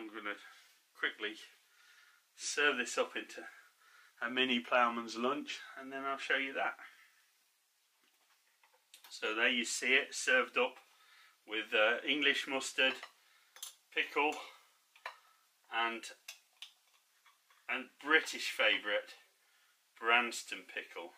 I'm going to quickly serve this up into a mini ploughman's lunch, and then I'll show you that. So there you see it, served up with English mustard, pickle, and British favourite, Branston pickle.